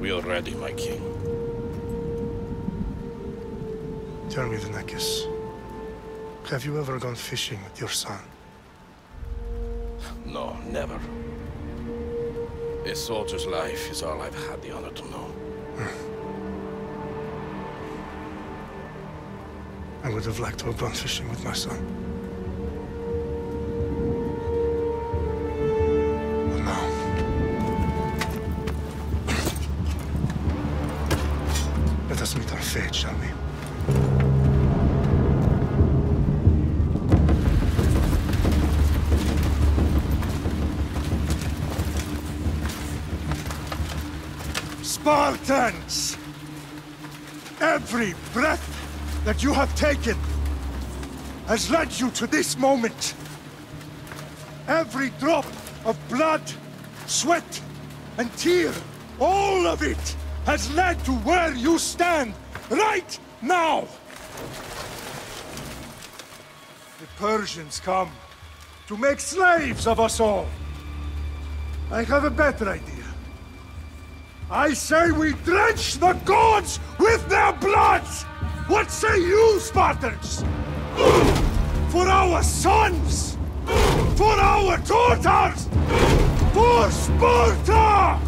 We are ready, my king. Tell me, the Nekis, have you ever gone fishing with your son? No, never. A soldier's life is all I've had the honor to know. I would have liked to have gone fishing with my son. But now... Let us meet our fate, shall we? Spartans! Every breath that you have taken has led you to this moment. Every drop of blood, sweat, and tear, all of it has led to where you stand right now. The Persians come to make slaves of us all. I have a better idea. I say we drench the gods with their blood! What say you, Spartans? For our sons! For our daughters! For Sparta!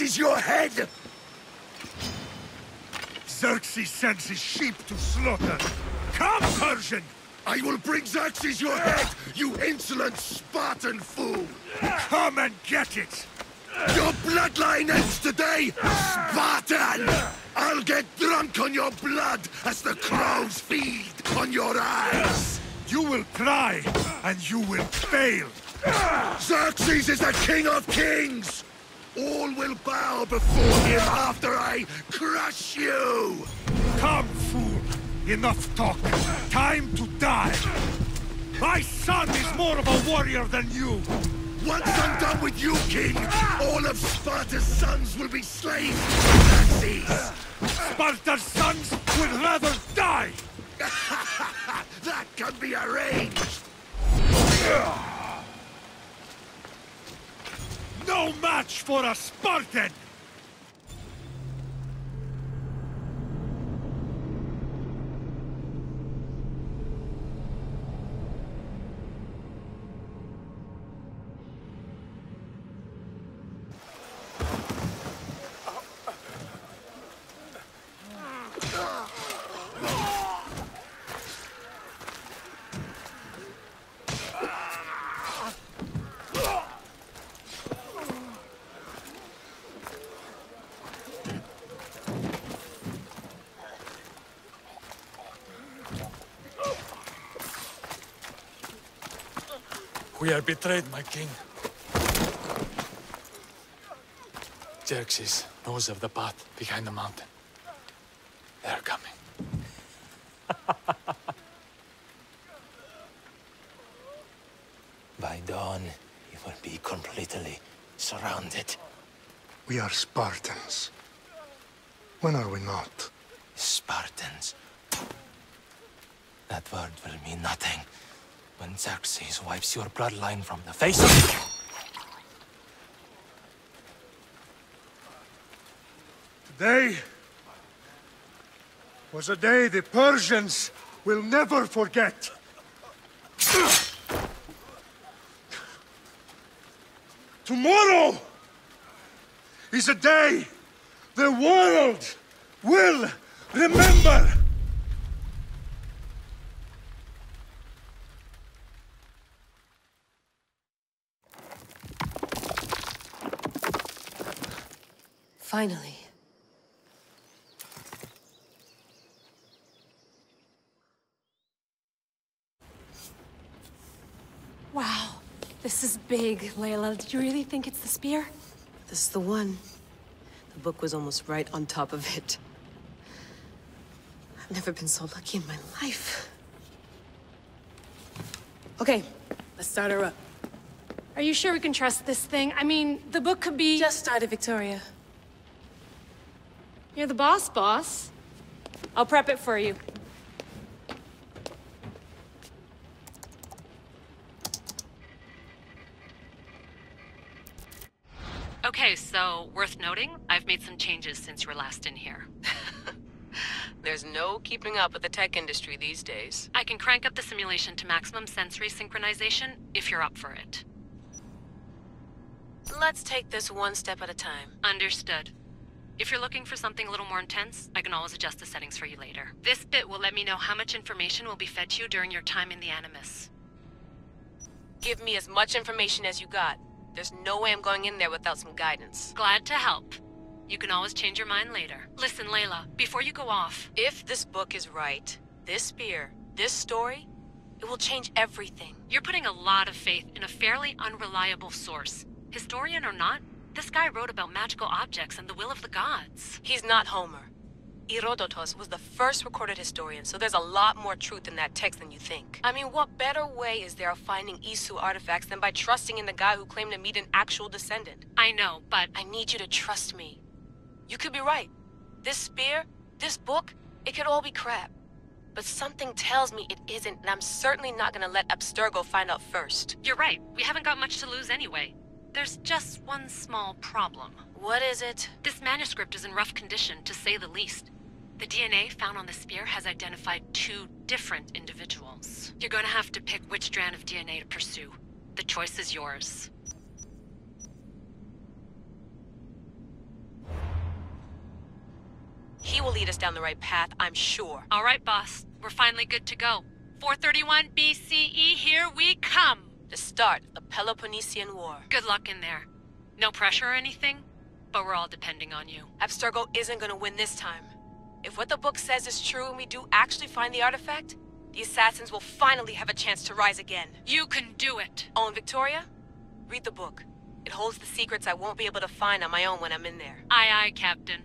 is your head! Xerxes sends his sheep to slaughter. Come, Persian! I will bring Xerxes your head, you insolent Spartan fool! Come and get it! Your bloodline ends today, Spartan! I'll get drunk on your blood as the crows feed on your eyes! You will try, and you will fail! Xerxes is the king of kings! All will bow before him after I crush you! Come, fool! Enough talk! Time to die! My son is more of a warrior than you! Once I'm done with you, king, all of Sparta's sons will be slaves to Nazis! Sparta's sons would rather die! That can be arranged! No match for a Spartan! We are betrayed, my king. Xerxes knows of the path behind the mountain. They are coming. By dawn, he will be completely surrounded. We are Spartans. When are we not? Spartans. That word will mean nothing. When Xerxes wipes your bloodline from the face of... Today was a day the Persians will never forget. Tomorrow is a day the world will remember. Finally. Wow, this is big, Layla. Did you really think it's the spear? This is the one. The book was almost right on top of it. I've never been so lucky in my life. Okay, let's start her up. Are you sure we can trust this thing? I mean, the book could be... Just started, Victoria. You're the boss, boss. I'll prep it for you. Okay, so, worth noting, I've made some changes since you were last in here. There's no keeping up with the tech industry these days. I can crank up the simulation to maximum sensory synchronization, if you're up for it. Let's take this one step at a time. Understood. If you're looking for something a little more intense, I can always adjust the settings for you later. This bit will let me know how much information will be fed to you during your time in the Animus. Give me as much information as you got. There's no way I'm going in there without some guidance. Glad to help. You can always change your mind later. Listen, Layla, before you go off... If this book is right, this spear, this story, it will change everything. You're putting a lot of faith in a fairly unreliable source. Historian or not, this guy wrote about magical objects and the will of the gods. He's not Homer. Herodotus was the first recorded historian, so there's a lot more truth in that text than you think. I mean, what better way is there of finding Isu artifacts than by trusting in the guy who claimed to meet an actual descendant? I know, but... I need you to trust me. You could be right. This spear, this book, it could all be crap. But something tells me it isn't, and I'm certainly not gonna let Abstergo find out first. You're right. We haven't got much to lose anyway. There's just one small problem. What is it? This manuscript is in rough condition, to say the least. The DNA found on the spear has identified two different individuals. You're gonna have to pick which strand of DNA to pursue. The choice is yours. He will lead us down the right path, I'm sure. All right, boss. We're finally good to go. 431 BCE, here we come! The start of the Peloponnesian War. Good luck in there. No pressure or anything, but we're all depending on you. Abstergo isn't gonna win this time. If what the book says is true and we do actually find the artifact, the assassins will finally have a chance to rise again. You can do it! Oh, and Victoria? Read the book. It holds the secrets I won't be able to find on my own when I'm in there. Aye, aye, Captain.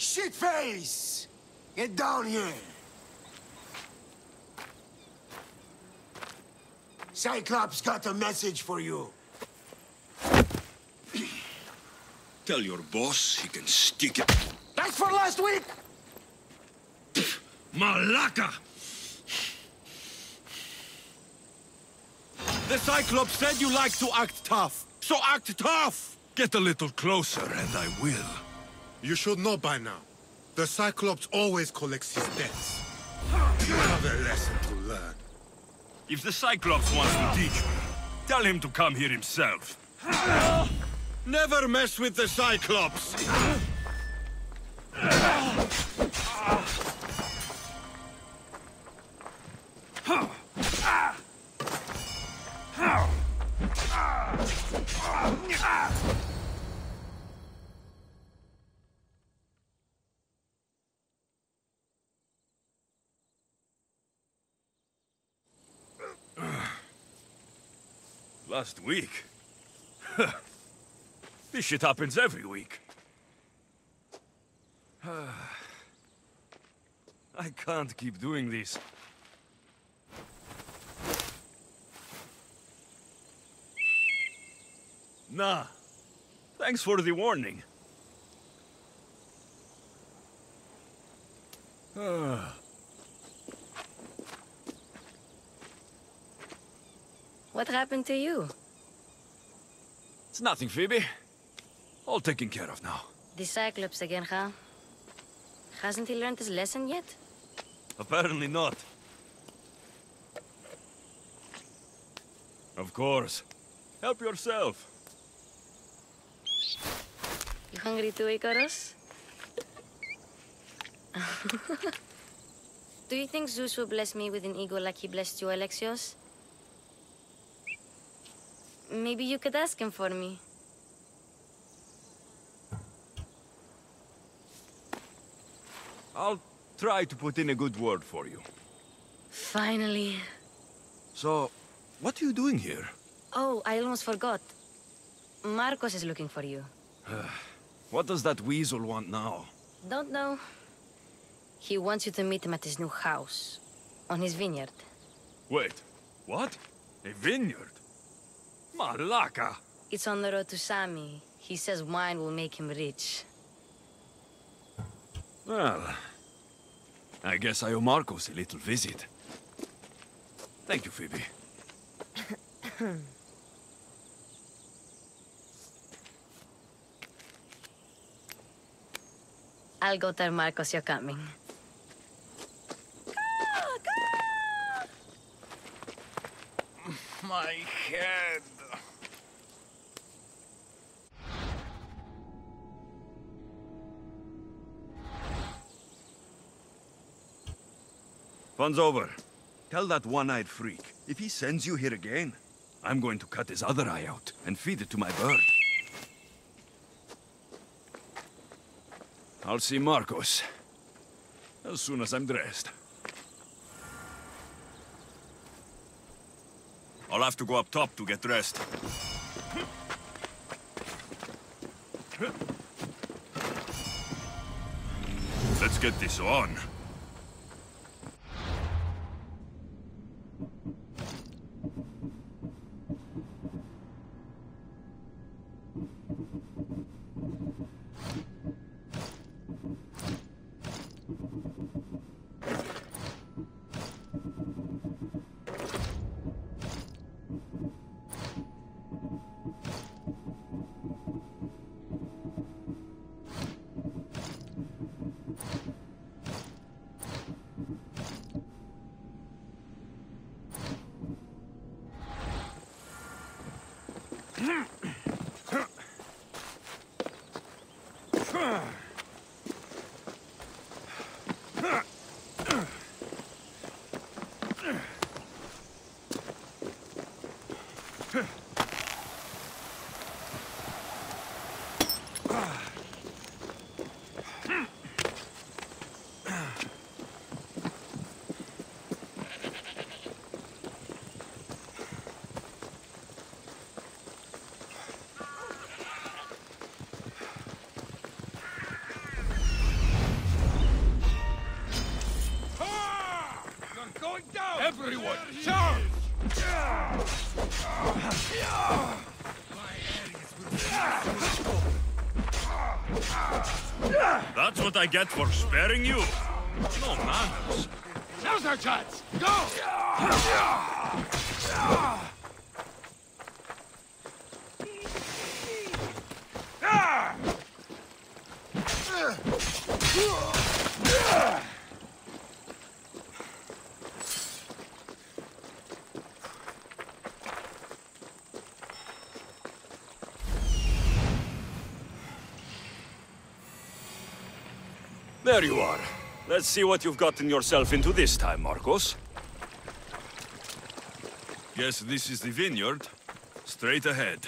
Shitface! Get down here! Cyclops got a message for you. Tell your boss he can stick it. That's for last week! Malaka! The Cyclops said you like to act tough, so act tough! Get a little closer and I will. You should know by now. The Cyclops always collects his debts. You have a lesson to learn. If the Cyclops wants to teach me, tell him to come here himself. Never mess with the Cyclops! Last week? This shit happens every week. I can't keep doing this. Nah. Thanks for the warning. What happened to you? It's nothing, Phoebe. All taken care of now. The Cyclops again, huh? Hasn't he learned his lesson yet? Apparently not. Of course. Help yourself. You hungry too, Icarus? Do you think Zeus will bless me with an ego like he blessed you, Alexios? Maybe you could ask him for me. I'll try to put in a good word for you. Finally. So, what are you doing here? Oh, I almost forgot. Marcos is looking for you. What does that weasel want now? Don't know. He wants you to meet him at his new house. On his vineyard. Wait, what? A vineyard? Malaka! It's on the road to Sami. He says wine will make him rich. Well, I guess I owe Marcos a little visit. Thank you, Phoebe. I'll go tell Marcos you're coming. My head. Fun's over. Tell that one-eyed freak, if he sends you here again, I'm going to cut his other eye out and feed it to my bird. I'll see Marcos as soon as I'm dressed. I'll have to go up top to get dressed. Let's get this on. Everyone, charge! That's what I get for sparing you. No manners. Now's our chance. Go! There you are. Let's see what you've gotten yourself into this time, Marcos. Guess this is the vineyard. Straight ahead.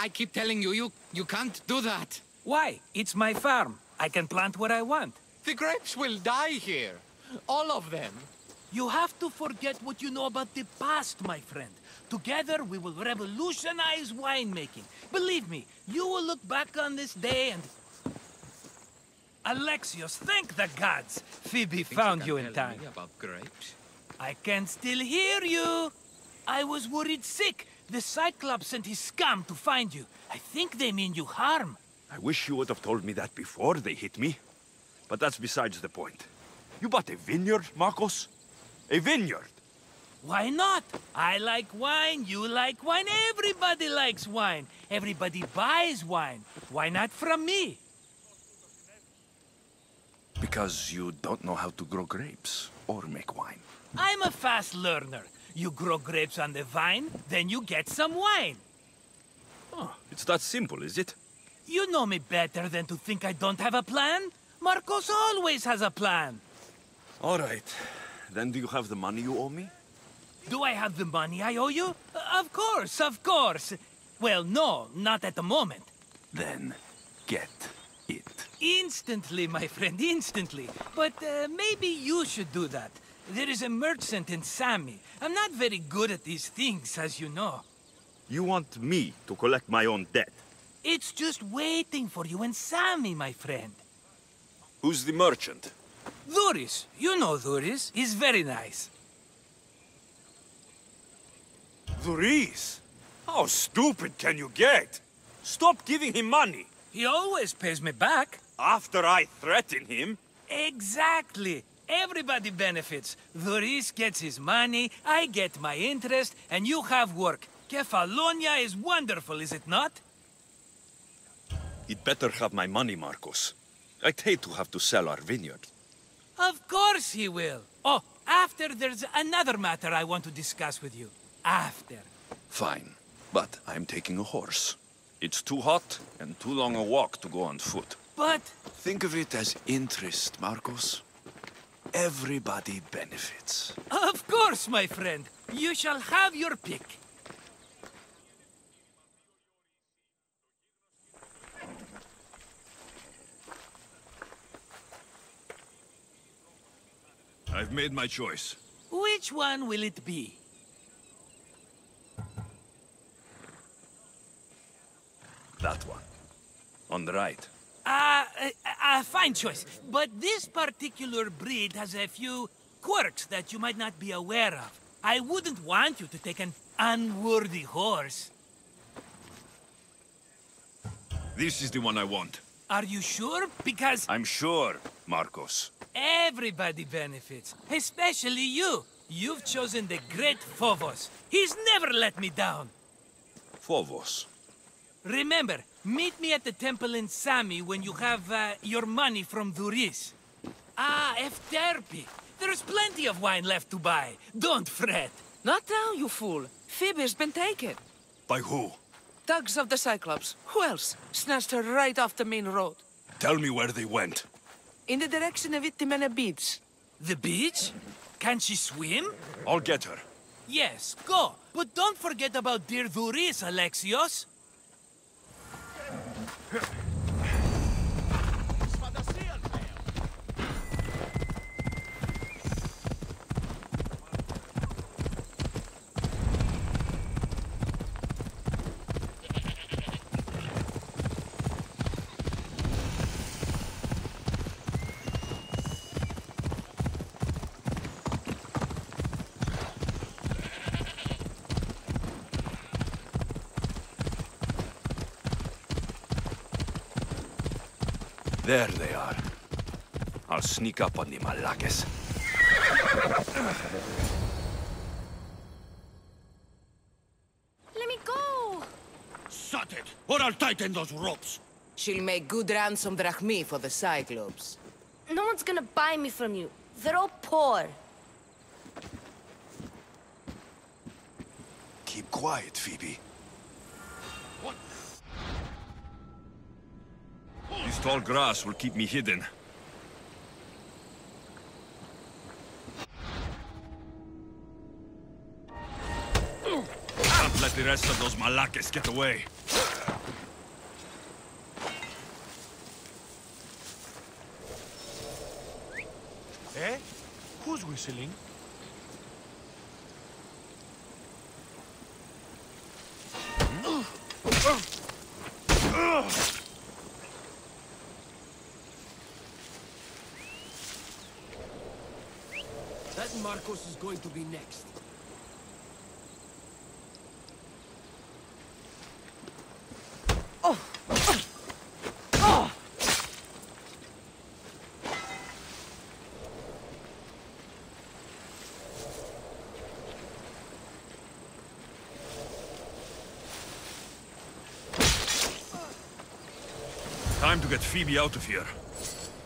I keep telling you, you can't do that. Why? It's my farm. I can plant what I want. The grapes will die here. All of them. You have to forget what you know about the past, my friend. Together, we will revolutionize winemaking. Believe me, you will look back on this day and... Alexios, thank the gods! Phoebe found you in time. About grapes? I can still hear you. I was worried sick. The Cyclops sent his scum to find you. I think they mean you harm. I wish you would have told me that before they hit me. But that's besides the point. You bought a vineyard, Marcos? A vineyard? Why not? I like wine, you like wine, everybody likes wine. Everybody buys wine. Why not from me? Because you don't know how to grow grapes or make wine. I'm a fast learner. You grow grapes on the vine, then you get some wine. Oh, it's that simple, is it? You know me better than to think I don't have a plan. Marcos always has a plan. All right. Then do you have the money you owe me? Do I have the money I owe you? Of course, of course. Well, no, not at the moment. Then get it. Instantly, my friend, instantly. But maybe you should do that. There is a merchant in Sami. I'm not very good at these things, as you know. You want me to collect my own debt? It's just waiting for you in Sami, my friend. Who's the merchant? Duris. You know Duris. He's very nice. Duris? How stupid can you get? Stop giving him money. He always pays me back. After I threaten him? Exactly. Everybody benefits. Duris gets his money, I get my interest, and you have work. Kefalonia is wonderful, is it not? He'd better have my money, Marcos. I'd hate to have to sell our vineyard. Of course he will. Oh, after there's another matter I want to discuss with you. After. Fine. But I'm taking a horse. It's too hot and too long a walk to go on foot. But... Think of it as interest, Marcos. Everybody benefits. Of course, my friend. You shall have your pick. I've made my choice. Which one will it be? That one. On the right. Fine choice. But this particular breed has a few quirks that you might not be aware of. I wouldn't want you to take an unworthy horse. This is the one I want. Are you sure? Because... I'm sure, Marcos. Everybody benefits, especially you. You've chosen the great Fovos. He's never let me down. Fovos. Remember, meet me at the temple in Sami when you have your money from Duris. Ah, Efterpi. There's plenty of wine left to buy. Don't fret. Not now, you fool. Phoebe's been taken. By who? Thugs of the Cyclops. Who else? Snatched her right off the main road. Tell me where they went. In the direction of Itimene Beach. The beach? Can she swim? I'll get her. Yes, go. But don't forget about dear Duris, Alexios. There they are. I'll sneak up on the Malakes. Let me go! Shut it, or I'll tighten those ropes! She'll make good ransom drachmi for the Cyclops. No one's gonna buy me from you. They're all poor. Keep quiet, Phoebe. What? This tall grass will keep me hidden. Can't let the rest of those Malakes get away. Eh? Who's whistling? Marcos is going to be next. Oh. Oh. Oh. Time to get Phoebe out of here.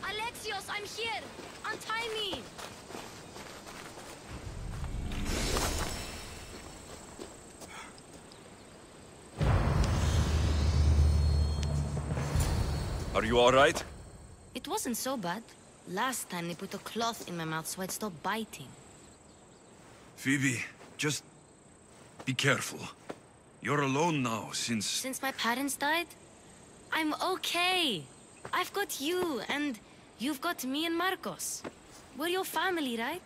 Alexios, I'm here. Untie me. Are you all right? It wasn't so bad. Last time they put a cloth in my mouth so I'd stop biting. Phoebe, just be careful. You're alone now, since... Since my parents died? I'm okay! I've got you, and you've got me and Marcos. We're your family, right?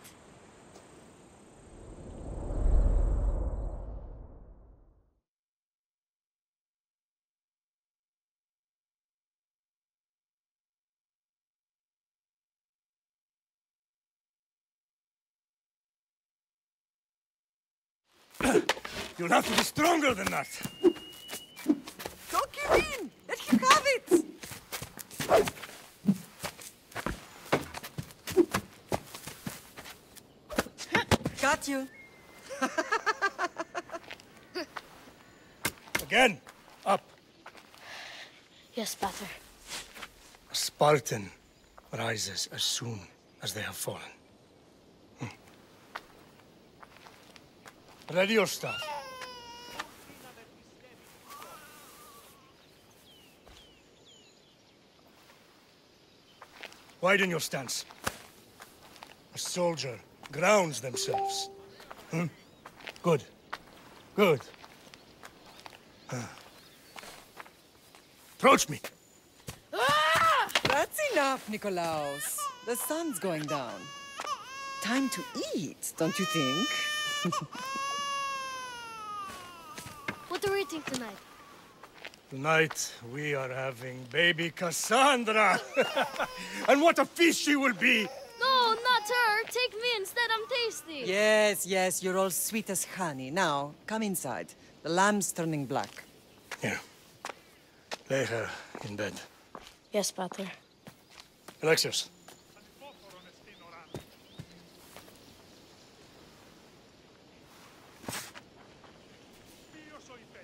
You'll have to be stronger than that. Don't give in! Let him have it! Got you. Again, up. Yes, Pater. A Spartan rises as soon as they have fallen. Ready your stuff. Widen your stance. A soldier grounds themselves. Hmm? Good. Good. Approach me. Ah! That's enough, Nikolaus. The sun's going down. Time to eat, don't you think? What are we eating tonight? Tonight, we are having baby Cassandra! And what a feast she will be! No, not her! Take me instead, I'm tasty! Yes, yes, you're all sweet as honey. Now, come inside. The lamb's turning black. Here. Lay her in bed. Yes, Pater. Alexios.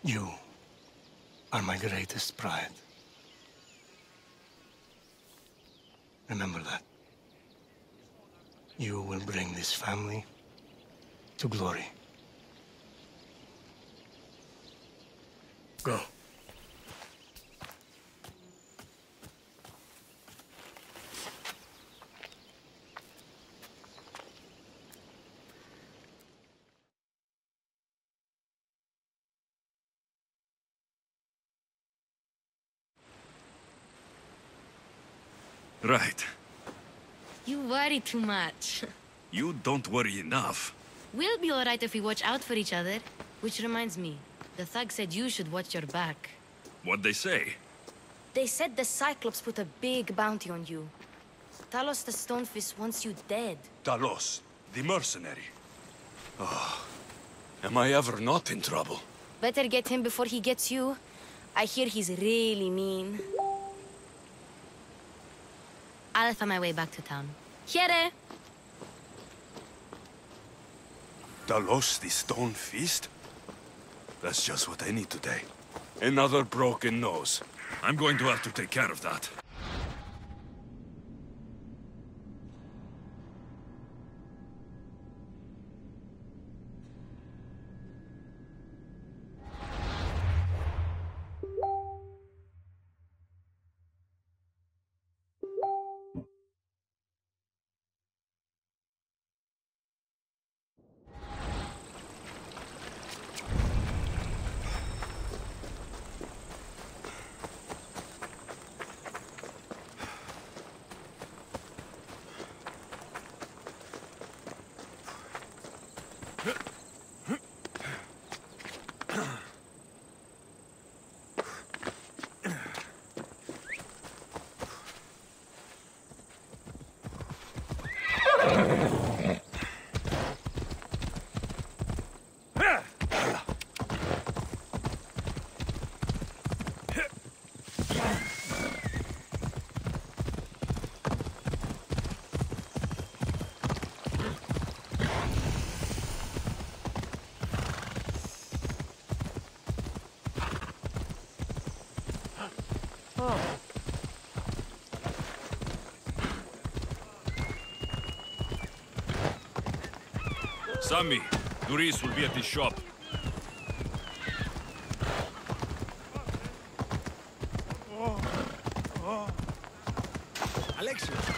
You are my greatest pride. Remember that. You will bring this family to glory. Go. Right. You worry too much. You don't worry enough. We'll be all right if we watch out for each other. Which reminds me, the thug said you should watch your back. What'd they say? They said the Cyclops put a big bounty on you. Talos the Stonefish wants you dead. Talos, the mercenary. Oh, am I ever not in trouble? Better get him before he gets you. I hear he's really mean. I'll find my way back to town. Here! Talos the Stone Feast? That's just what I need today. Another broken nose. I'm going to have to take care of that. Sami, Duris will be at the shop. Alexios,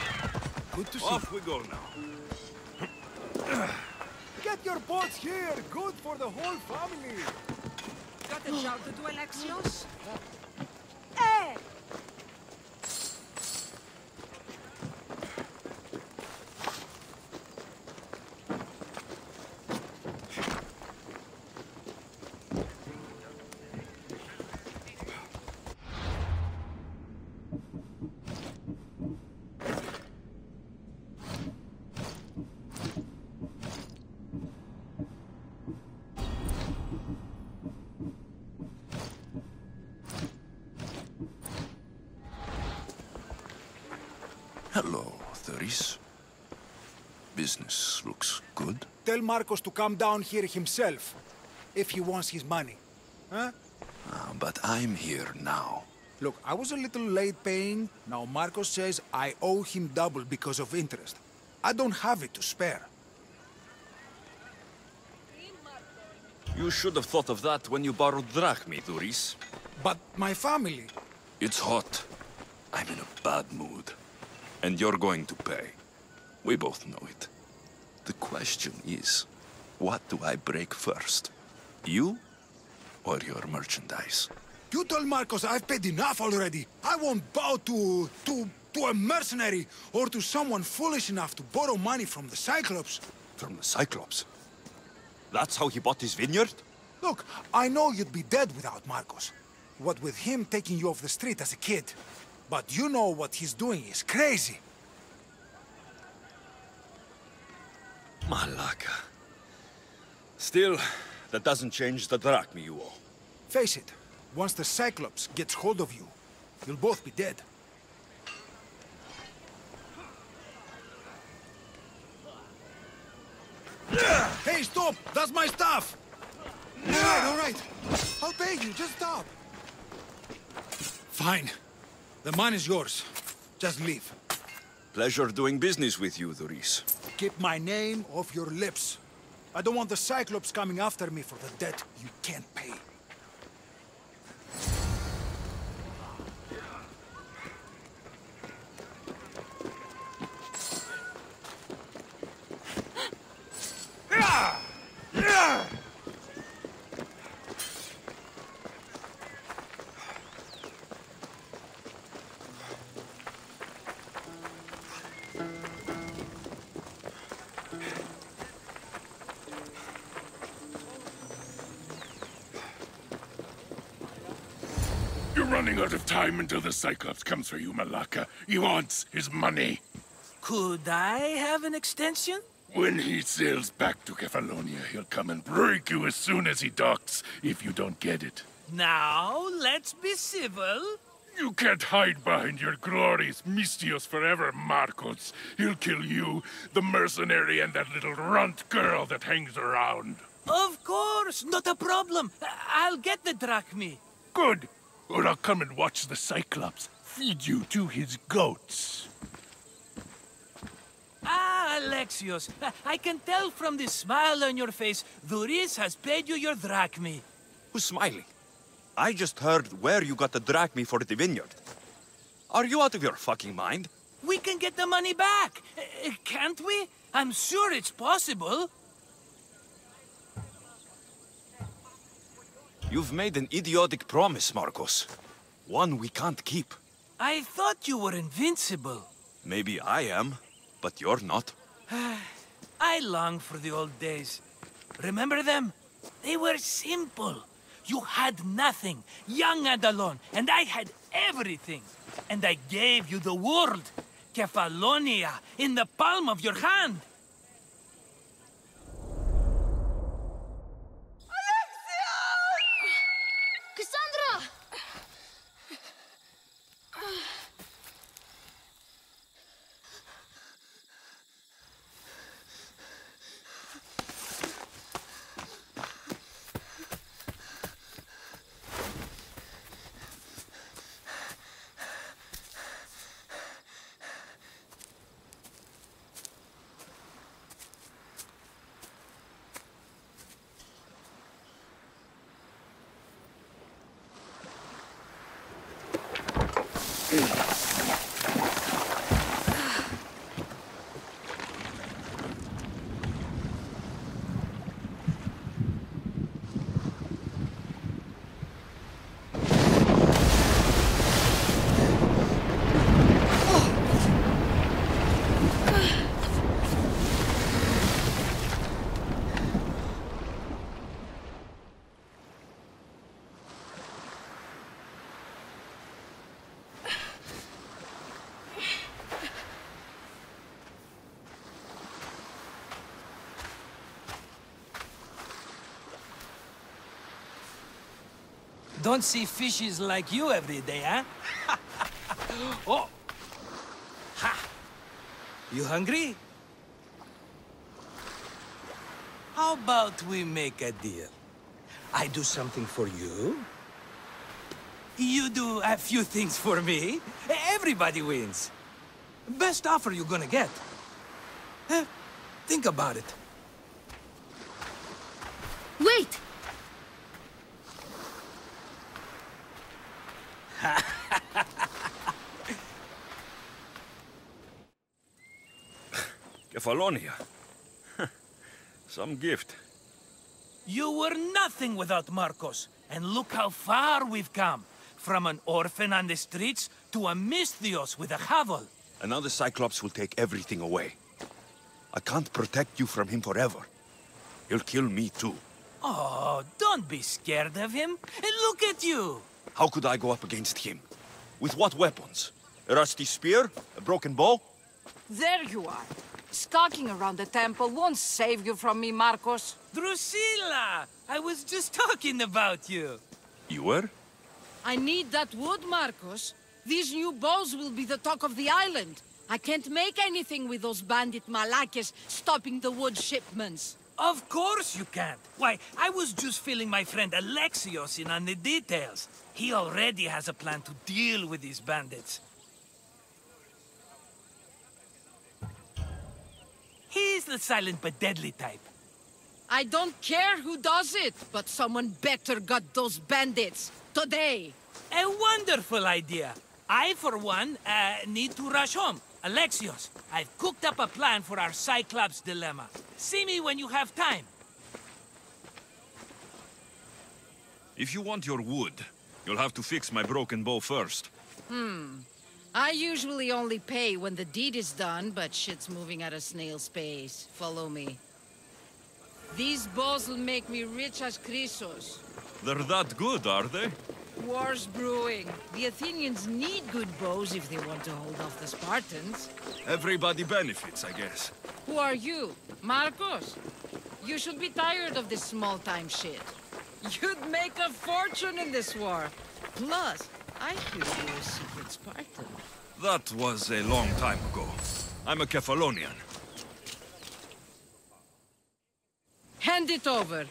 good to see you. Off we go now. Get your boats here, good for the whole family. Got a job to do, Alexios? Hello, Duris. Business looks good. Tell Marcos to come down here himself, if he wants his money. Huh? But I'm here now. Look, I was a little late paying. Now Marcos says I owe him double because of interest. I don't have it to spare. You should have thought of that when you borrowed drachmae, Duris. But my family... It's hot. I'm in a bad mood. And you're going to pay. We both know it. The question is, what do I break first? You or your merchandise? You told Marcos I've paid enough already. I won't bow to a mercenary or to someone foolish enough to borrow money from the Cyclops. From the Cyclops? That's how he bought his vineyard? Look, I know you'd be dead without Marcos. What with him taking you off the street as a kid. But you know what he's doing is crazy. Malaka. Still, that doesn't change the drachma you owe. Face it, once the Cyclops gets hold of you, you'll both be dead. Hey, stop! That's my stuff! All right. I'll pay you, just stop. Fine. The money's yours. Just leave. Pleasure doing business with you, Duris. Keep my name off your lips. I don't want the Cyclops coming after me for the debt you can't pay. Running out of time until the Cyclops comes for you, Malaka. He wants his money. Could I have an extension? When he sails back to Kefalonia, he'll come and break you as soon as he docks, if you don't get it. Now, let's be civil. You can't hide behind your glories, Mistios forever, Marcos. He'll kill you, the mercenary, and that little runt girl that hangs around. Of course, not a problem. I'll get the drachmae. Good. Or I'll come and watch the Cyclops feed you to his goats. Ah, Alexios, I can tell from the smile on your face, Duris has paid you your drachmae. Who's smiling? I just heard where you got the drachmae for the vineyard. Are you out of your fucking mind? We can get the money back, can't we? I'm sure it's possible. You've made an idiotic promise, Marcos. One we can't keep. I thought you were invincible. Maybe I am, but you're not. I long for the old days. Remember them? They were simple. You had nothing, young and alone, and I had everything. And I gave you the world, Kefalonia, in the palm of your hand. Don't see fishes like you every day, huh? Oh! Ha! You hungry? How about we make a deal? I do something for you. You do a few things for me. Everybody wins. Best offer you're gonna get. Think about it. Wait! Kefalonia. Some gift. You were nothing without Marcos. And look how far we've come. From an orphan on the streets to a Mistios with a hovel. Another Cyclops will take everything away. I can't protect you from him forever. He'll kill me too. Oh, don't be scared of him. Look at you! How could I go up against him? With what weapons? A rusty spear? A broken bow? There you are. Skulking around the temple won't save you from me, Marcos. Drusilla! I was just talking about you. You were? I need that wood, Marcos. These new bows will be the talk of the island. I can't make anything with those bandit Malakes stopping the wood shipments. Of course you can't. Why, I was just filling my friend Alexios in on the details. He already has a plan to deal with these bandits. He's the silent but deadly type. I don't care who does it, but someone better got those bandits. Today. A wonderful idea. I, for one, need to rush home. Alexios, I've cooked up a plan for our Cyclops dilemma. See me when you have time. If you want your wood, you'll have to fix my broken bow first. I usually only pay when the deed is done, but shit's moving at a snail's pace. Follow me. These bows will make me rich as Chrysos. They're that good, are they? War's brewing. The Athenians need good bows if they want to hold off the Spartans. Everybody benefits, I guess. Who are you? Marcos? You should be tired of this small-time shit. You'd make a fortune in this war. Plus, I could be a secret Spartan. That was a long time ago. I'm a Kefalonian. Hand it over.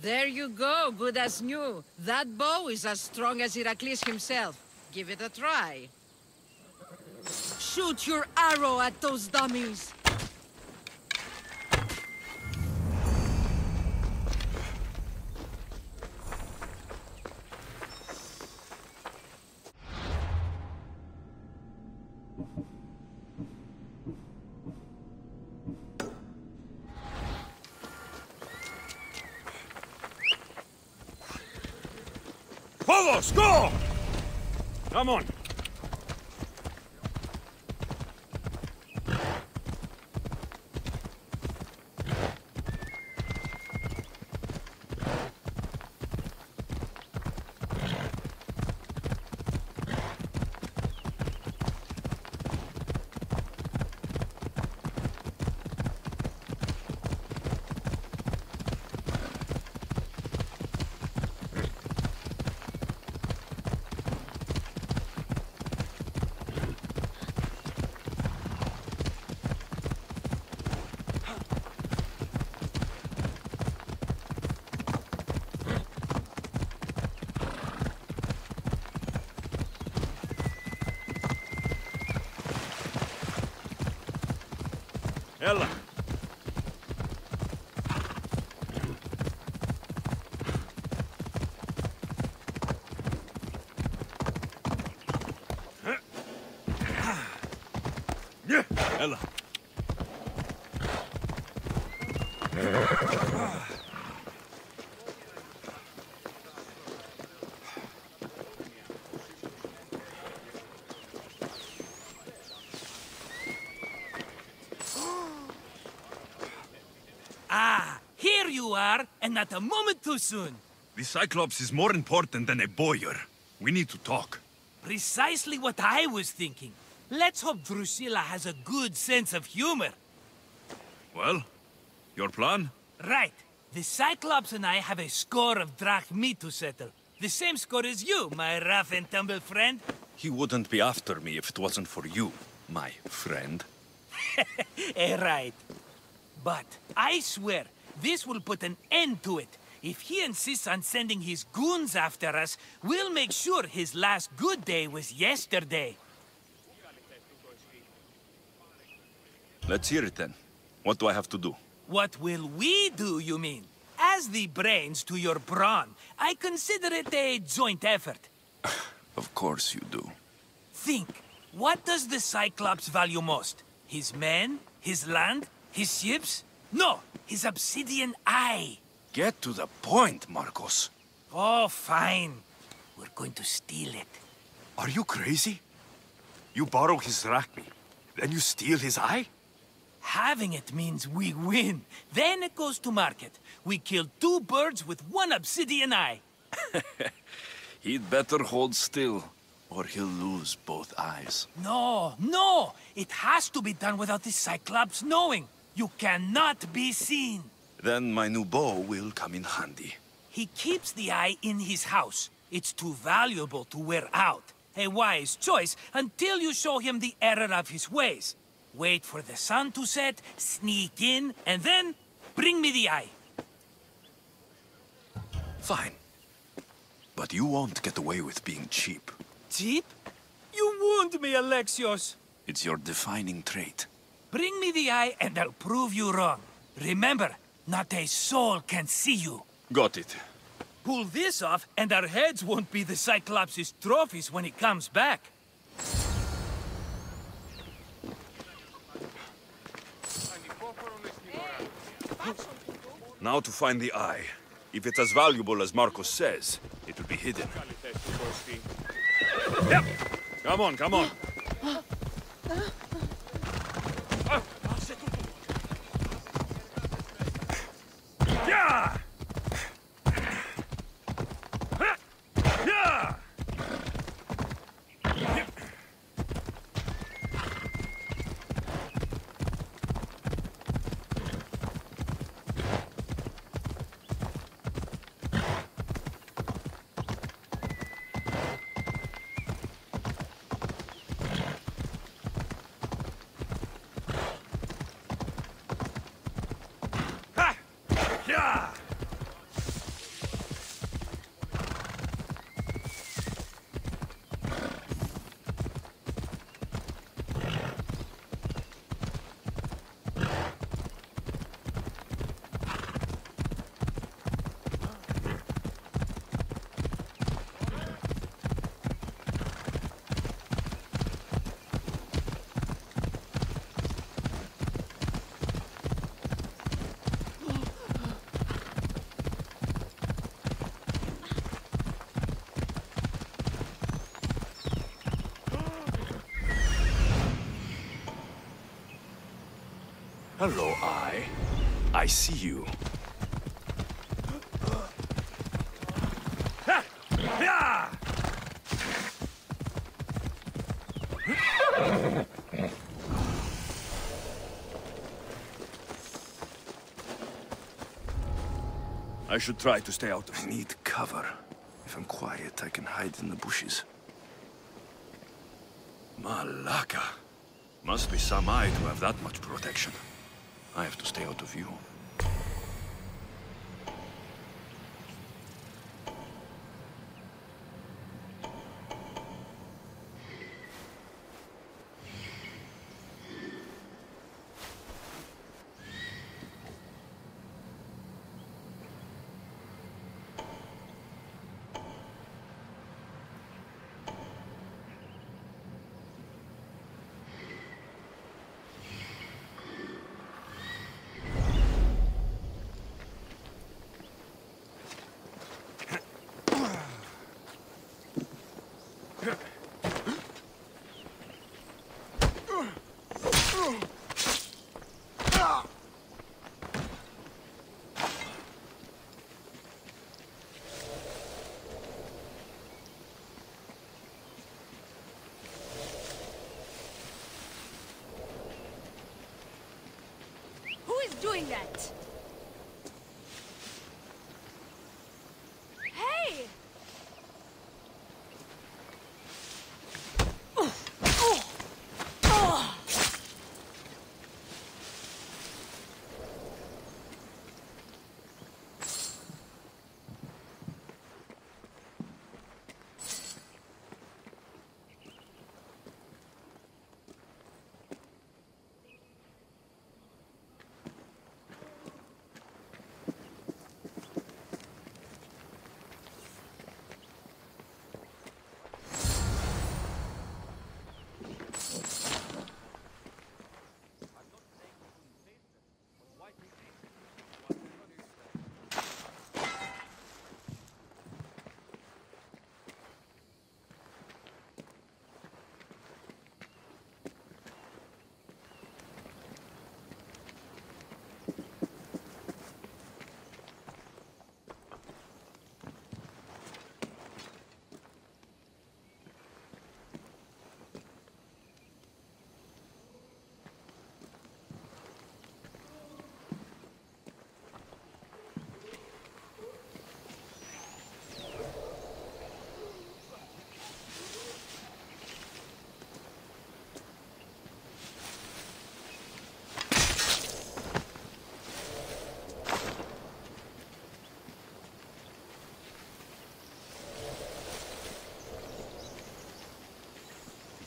There you go, good as new. That bow is as strong as Heracles himself. Give it a try. Shoot your arrow at those dummies. Fovos, go! Come on. Ella. Ella. And not a moment too soon. The Cyclops is more important than a boyer. We need to talk. Precisely what I was thinking. Let's hope Drusilla has a good sense of humor. Well, your plan? Right. The Cyclops and I have a score of drachmi to settle. The same score as you, my rough and tumble friend. He wouldn't be after me if it wasn't for you, my friend. Right. But I swear, this will put an end to it. If he insists on sending his goons after us, we'll make sure his last good day was yesterday. Let's hear it then. What do I have to do? What will we do, you mean? As the brains to your brawn, I consider it a joint effort. Of course you do. Think. What does the Cyclops value most? His men? His land? His ships? No, his obsidian eye. Get to the point, Marcos. Oh, fine. We're going to steal it. Are you crazy? You borrow his drachmi, then you steal his eye? Having it means we win. Then it goes to market. We kill two birds with one obsidian eye. He'd better hold still, or he'll lose both eyes. No, no! It has to be done without the Cyclops knowing. You cannot be seen. Then my new bow will come in handy. He keeps the eye in his house. It's too valuable to wear out. A wise choice until you show him the error of his ways. Wait for the sun to set, sneak in, and then bring me the eye. Fine. But you won't get away with being cheap. Cheap? You wound me, Alexios. It's your defining trait. Bring me the eye and I'll prove you wrong. Remember, not a soul can see you. Got it. Pull this off and our heads won't be the Cyclops' trophies when he comes back. Now to find the eye. If it's as valuable as Marcos says, it will be hidden. Yep. Come on, come on. Yeah! Yeah! Hello, Eye. I see you. I should try to stay out. I need cover. If I'm quiet, I can hide in the bushes. Malaka. Must be some eye to have that much protection. I have to stay out of view. Doing that. Hey!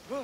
Come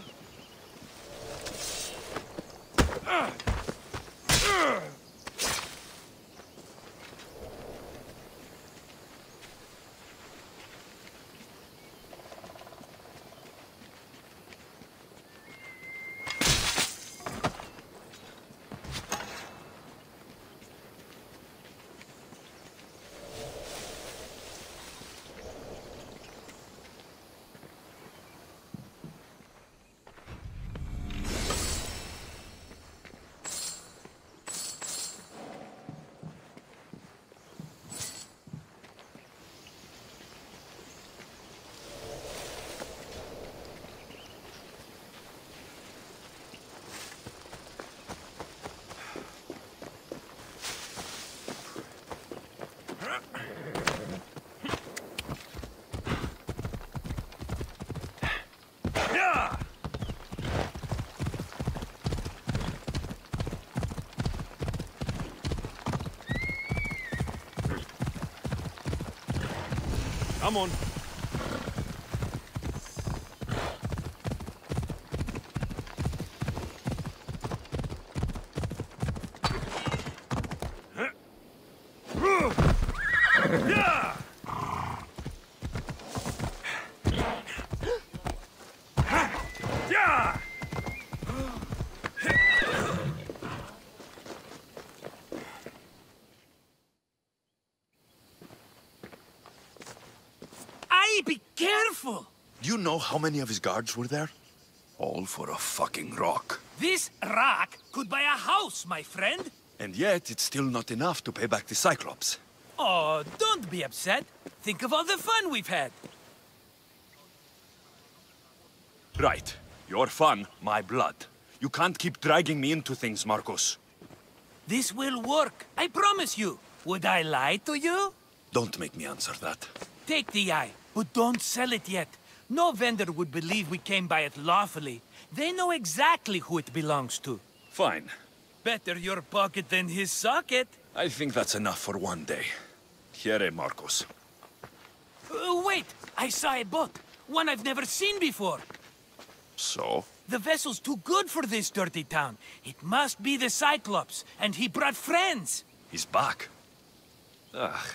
on. You know how many of his guards were there? All for a fucking rock. This rock could buy a house, my friend. And yet, it's still not enough to pay back the Cyclops. Oh, don't be upset. Think of all the fun we've had. Right. Your fun, my blood. You can't keep dragging me into things, Marcos. This will work, I promise you. Would I lie to you? Don't make me answer that. Take the eye, but don't sell it yet. No vendor would believe we came by it lawfully. They know exactly who it belongs to. Fine. Better your pocket than his socket. I think that's enough for one day. Here, Marcos. Wait! I saw a boat. One I've never seen before. So? The vessel's too good for this dirty town. It must be the Cyclops, and he brought friends. He's back. Ugh.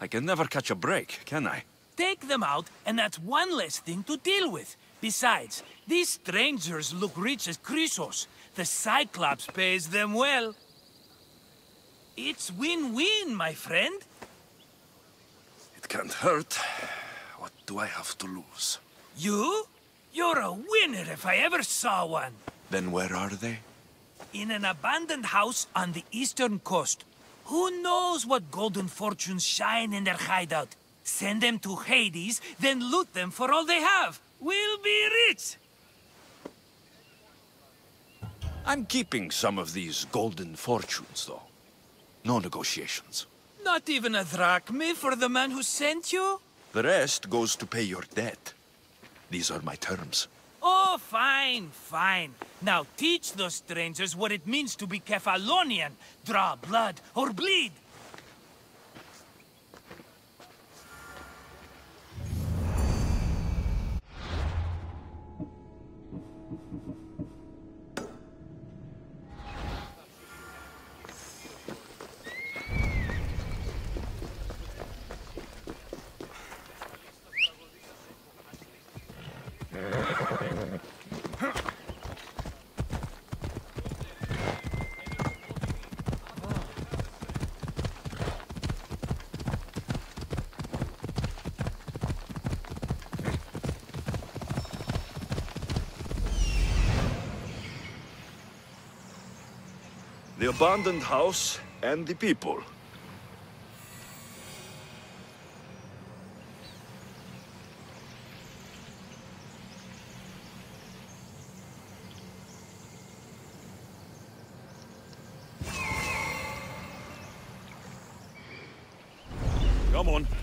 I can never catch a break, can I? Take them out, and that's one less thing to deal with. Besides, these strangers look rich as Chrysos. The Cyclops pays them well. It's win-win, my friend. It can't hurt. What do I have to lose? You? You're a winner if I ever saw one. Then where are they? In an abandoned house on the eastern coast. Who knows what golden fortunes shine in their hideout? Send them to Hades, then loot them for all they have. We'll be rich! I'm keeping some of these golden fortunes, though. No negotiations. Not even a drachma for the man who sent you? The rest goes to pay your debt. These are my terms. Oh, fine, fine. Now teach those strangers what it means to be Kefalonian. Draw blood or bleed. The abandoned house and the people. Come on.